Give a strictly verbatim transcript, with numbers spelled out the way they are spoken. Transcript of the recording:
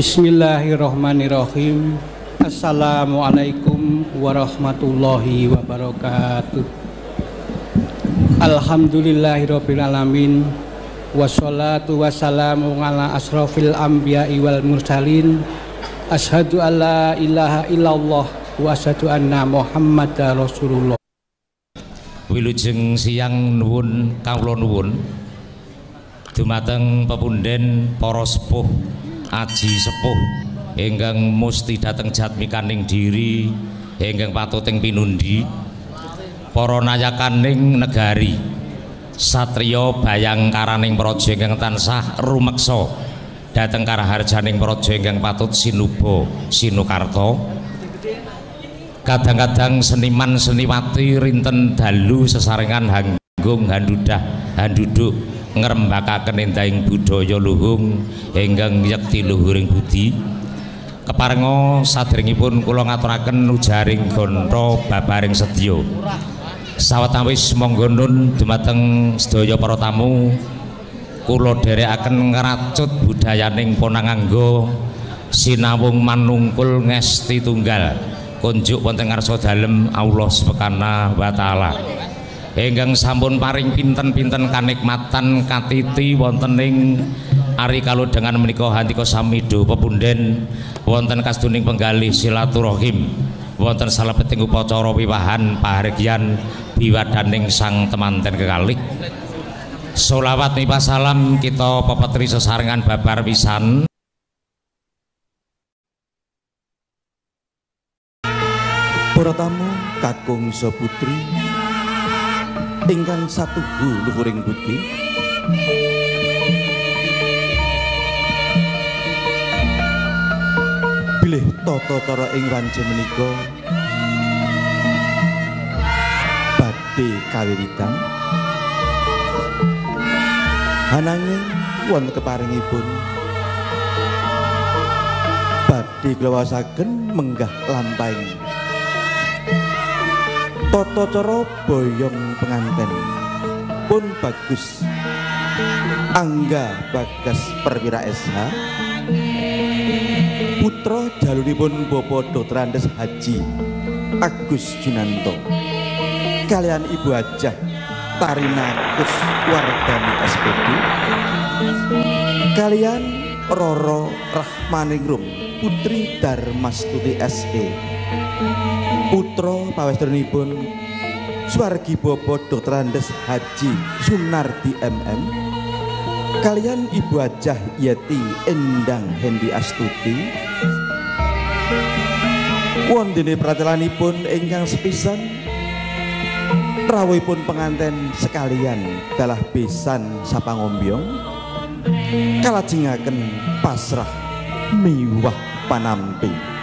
Bismillahirrahmanirrahim. Assalamualaikum warahmatullahi wabarakatuh. Alhamdulillahirrabbilalamin. Wassalatu wassalamu ala asrofil anbiya'i wal mursalin. Ashadu an la ilaha illallah wa ashadu anna muhammadan rasulullah. Wilujeng siang nuwun kawula nuwun dumateng pepunden para sepuh aji sepuh ingkang musti dateng jatmikaning diri ingkang patuting pinundi para nayakaning negari satriya bayangkaraning praja ingkang tansah rumeksa dateng karaharjaning praja ingkang patut sinuba sinukarta. Kadang-kadang seniman seniwati rinten dalu sesarengan hanggung handudah handuduk ngrembakaken endahing budaya luhung ingkang yekti luhuring budi. Keparenga saderengipun kula ngaturaken ujaring gonta babaring sedya. Sawetawis monggo nun dumateng sedaya para tamu kula dherekaken ngracut budayaning Ponanganggo sinawung manungkul ngesti tunggal. Kunjuk wonten ngarsa dalem Allah Subhanahu wa taala. Ingkang sampun paring pinten-pinten kanikmatan katiti wonten ing ari kalodhengan menika handika samido pepunden wonten kastuning penggalih silaturahim wonten salebeting upacara wiwahan pahargyan biwadaning sang temanten kekalih. Selawat mipah salam kita pepetri sesarengan babar pisan. Para tamu kakung saputri ingkang satuhu luhuring budi bilih tata cara ing ranje menika badhe kawiwitan ananging wonten keparingipun badhe klawasaken menggah lampahing tata cara boyong penganten pun bagus Angga Bagas Perwira S H putra jalunipun Bapak Doktor Andes Haji Agus Junanto kalian Ibu Hajah Tarina Kuswardani S P D kalian Roro Rahmaningrum Putri Darmastuti S E putra pawestranipun Swargi Bapak Doktor Andes Haji Sunnardi M M kalian Ibu Hajah Yeti Endang Hendi Astuti wondene pratelanipun ingkang sepisan rawuhipun penganten sekalian dalah besan sapangombyong kalajengaken pasrah miwah panampi.